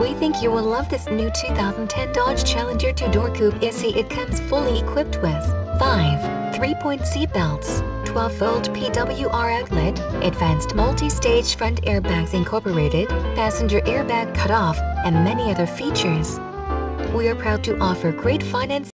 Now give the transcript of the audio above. We think you will love this new 2010 Dodge Challenger 2-door coupe SE. It comes fully equipped with 5 3-point seatbelts, 12-volt PWR outlet, advanced multi-stage front airbags incorporated, passenger airbag cutoff, and many other features. We are proud to offer great finance.